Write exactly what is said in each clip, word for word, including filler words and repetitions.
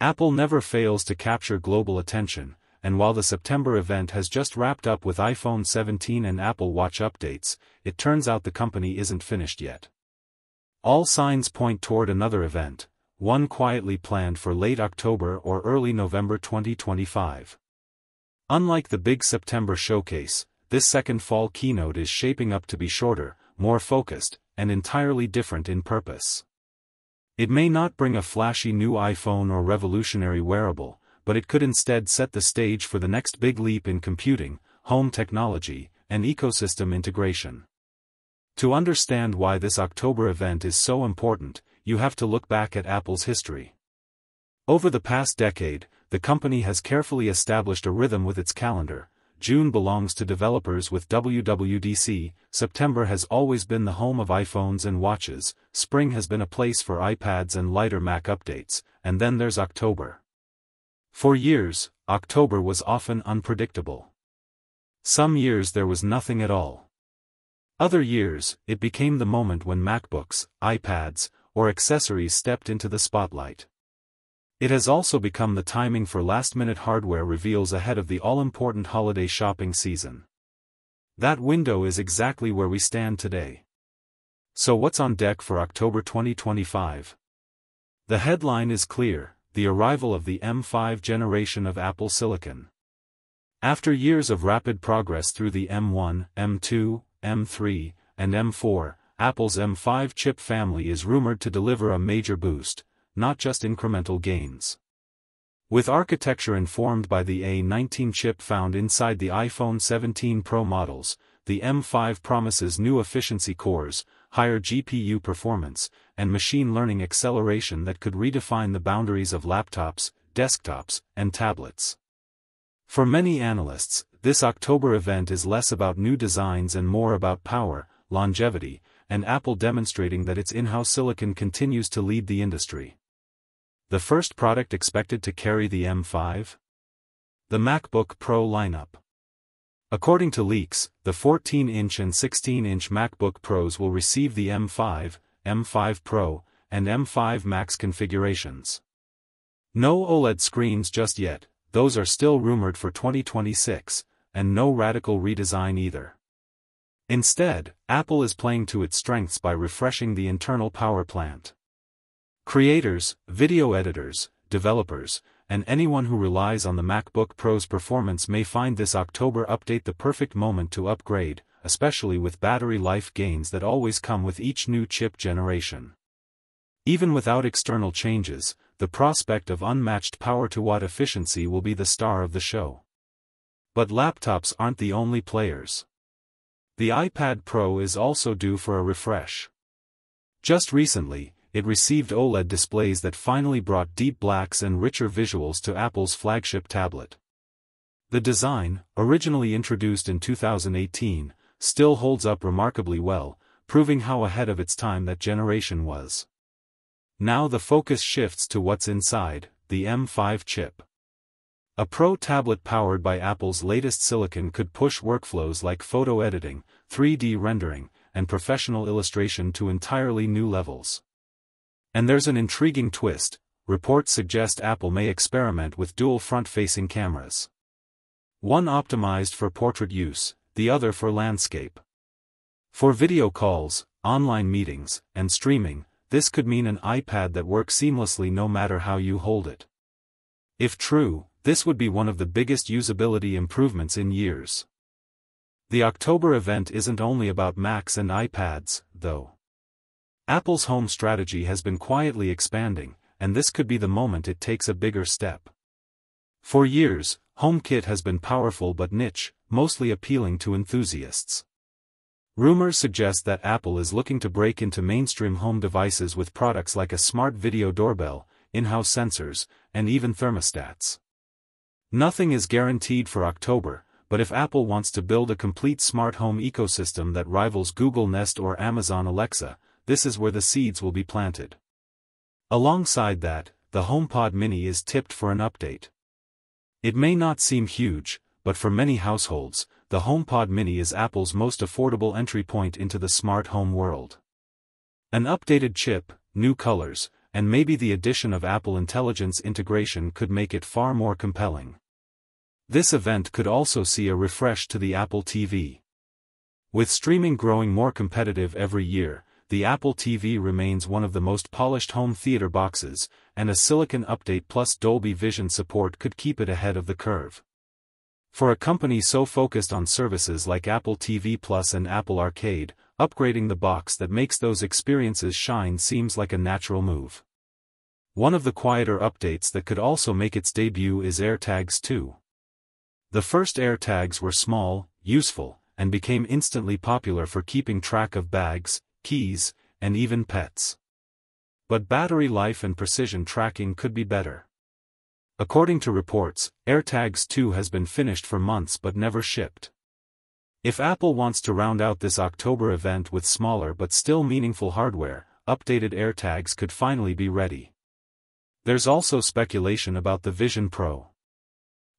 Apple never fails to capture global attention, and while the September event has just wrapped up with iPhone seventeen and Apple Watch updates, it turns out the company isn't finished yet. All signs point toward another event, one quietly planned for late October or early November twenty twenty-five. Unlike the big September showcase, this second fall keynote is shaping up to be shorter, more focused, and entirely different in purpose. It may not bring a flashy new iPhone or revolutionary wearable, but it could instead set the stage for the next big leap in computing, home technology, and ecosystem integration. To understand why this October event is so important, you have to look back at Apple's history. Over the past decade, the company has carefully established a rhythm with its calendar. June belongs to developers with W W D C, September has always been the home of iPhones and watches, spring has been a place for iPads and lighter Mac updates, and then there's October. For years, October was often unpredictable. Some years there was nothing at all. Other years, it became the moment when MacBooks, iPads, or accessories stepped into the spotlight. It has also become the timing for last-minute hardware reveals ahead of the all-important holiday shopping season. That window is exactly where we stand today. So what's on deck for October twenty twenty-five? The headline is clear: the arrival of the M five generation of Apple silicon. After years of rapid progress through the M one, M two, M three, and M four, Apple's M five chip family is rumored to deliver a major boost, not just incremental gains. With architecture informed by the A nineteen chip found inside the iPhone seventeen Pro models, the M five promises new efficiency cores, higher G P U performance, and machine learning acceleration that could redefine the boundaries of laptops, desktops, and tablets. For many analysts, this October event is less about new designs and more about power, longevity, and Apple demonstrating that its in-house silicon continues to lead the industry. The first product expected to carry the M five? The MacBook Pro lineup. According to leaks, the fourteen-inch and sixteen-inch MacBook Pros will receive the M five, M five Pro, and M five Max configurations. No OLED screens just yet, those are still rumored for twenty twenty-six, and no radical redesign either. Instead, Apple is playing to its strengths by refreshing the internal power plant. Creators, video editors, developers, and anyone who relies on the MacBook Pro's performance may find this October update the perfect moment to upgrade, especially with battery life gains that always come with each new chip generation. Even without external changes, the prospect of unmatched power-to-watt efficiency will be the star of the show. But laptops aren't the only players. The iPad Pro is also due for a refresh. Just recently, it received OLED displays that finally brought deep blacks and richer visuals to Apple's flagship tablet. The design, originally introduced in two thousand eighteen, still holds up remarkably well, proving how ahead of its time that generation was. Now the focus shifts to what's inside, the M five chip. A Pro tablet powered by Apple's latest silicon could push workflows like photo editing, three D rendering, and professional illustration to entirely new levels. And there's an intriguing twist: reports suggest Apple may experiment with dual front-facing cameras. One optimized for portrait use, the other for landscape. For video calls, online meetings, and streaming, this could mean an iPad that works seamlessly no matter how you hold it. If true, this would be one of the biggest usability improvements in years. The October event isn't only about Macs and iPads, though. Apple's home strategy has been quietly expanding, and this could be the moment it takes a bigger step. For years, HomeKit has been powerful but niche, mostly appealing to enthusiasts. Rumors suggest that Apple is looking to break into mainstream home devices with products like a smart video doorbell, in-house sensors, and even thermostats. Nothing is guaranteed for October, but if Apple wants to build a complete smart home ecosystem that rivals Google Nest or Amazon Alexa, this is where the seeds will be planted. Alongside that, the HomePod Mini is tipped for an update. It may not seem huge, but for many households, the HomePod Mini is Apple's most affordable entry point into the smart home world. An updated chip, new colors, and maybe the addition of Apple Intelligence integration could make it far more compelling. This event could also see a refresh to the Apple T V. With streaming growing more competitive every year, the Apple T V remains one of the most polished home theater boxes, and a silicon update plus Dolby Vision support could keep it ahead of the curve. For a company so focused on services like Apple T V Plus and Apple Arcade, upgrading the box that makes those experiences shine seems like a natural move. One of the quieter updates that could also make its debut is AirTags two. The first AirTags were small, useful, and became instantly popular for keeping track of bags, keys, and even pets. But battery life and precision tracking could be better. According to reports, AirTags two has been finished for months but never shipped. If Apple wants to round out this October event with smaller but still meaningful hardware, updated AirTags could finally be ready. There's also speculation about the Vision Pro.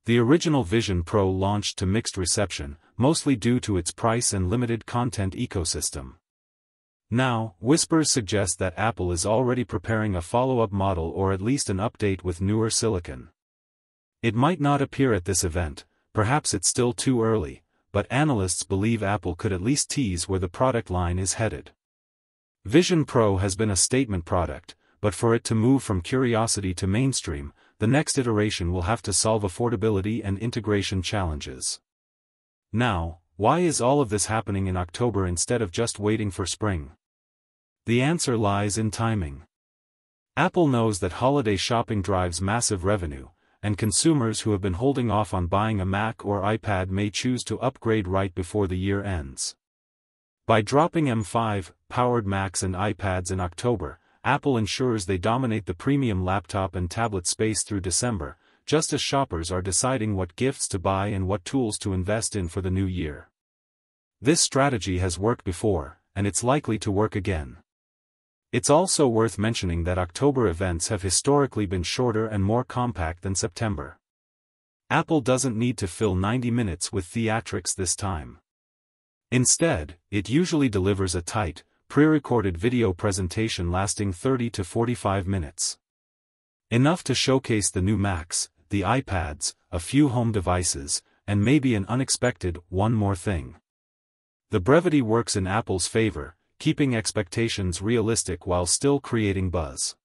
The original Vision Pro launched to mixed reception, mostly due to its price and limited content ecosystem. Now, whispers suggest that Apple is already preparing a follow-up model or at least an update with newer silicon. It might not appear at this event, perhaps it's still too early, but analysts believe Apple could at least tease where the product line is headed. Vision Pro has been a statement product, but for it to move from curiosity to mainstream, the next iteration will have to solve affordability and integration challenges. Now, why is all of this happening in October instead of just waiting for spring? The answer lies in timing. Apple knows that holiday shopping drives massive revenue, and consumers who have been holding off on buying a Mac or iPad may choose to upgrade right before the year ends. By dropping M five-powered Macs and iPads in October, Apple ensures they dominate the premium laptop and tablet space through December, just as shoppers are deciding what gifts to buy and what tools to invest in for the new year. This strategy has worked before, and it's likely to work again. It's also worth mentioning that October events have historically been shorter and more compact than September. Apple doesn't need to fill ninety minutes with theatrics this time. Instead, it usually delivers a tight, pre-recorded video presentation lasting thirty to forty-five minutes. Enough to showcase the new Macs, the iPads, a few home devices, and maybe an unexpected one more thing. The brevity works in Apple's favor, keeping expectations realistic while still creating buzz.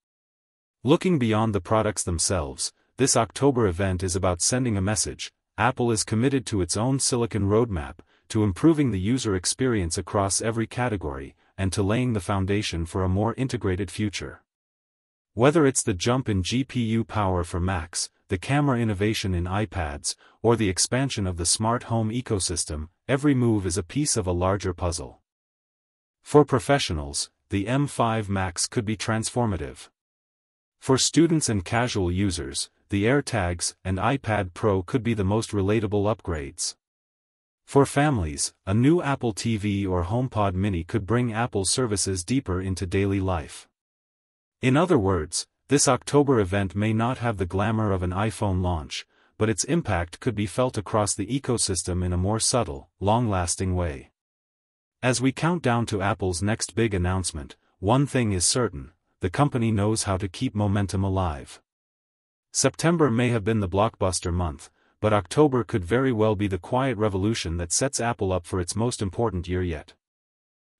Looking beyond the products themselves, this October event is about sending a message: Apple is committed to its own silicon roadmap, to improving the user experience across every category, and to laying the foundation for a more integrated future. Whether it's the jump in G P U power for Macs, the camera innovation in iPads, or the expansion of the smart home ecosystem, every move is a piece of a larger puzzle. For professionals, the M five Max could be transformative. For students and casual users, the AirTags and iPad Pro could be the most relatable upgrades. For families, a new Apple T V or HomePod Mini could bring Apple services deeper into daily life. In other words, this October event may not have the glamour of an iPhone launch, but its impact could be felt across the ecosystem in a more subtle, long-lasting way. As we count down to Apple's next big announcement, one thing is certain: the company knows how to keep momentum alive. September may have been the blockbuster month, but October could very well be the quiet revolution that sets Apple up for its most important year yet.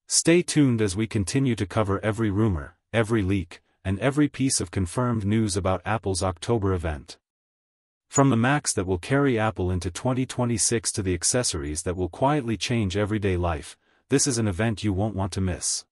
Stay tuned as we continue to cover every rumor, every leak, and every piece of confirmed news about Apple's October event. From the Macs that will carry Apple into twenty twenty-six to the accessories that will quietly change everyday life, this is an event you won't want to miss.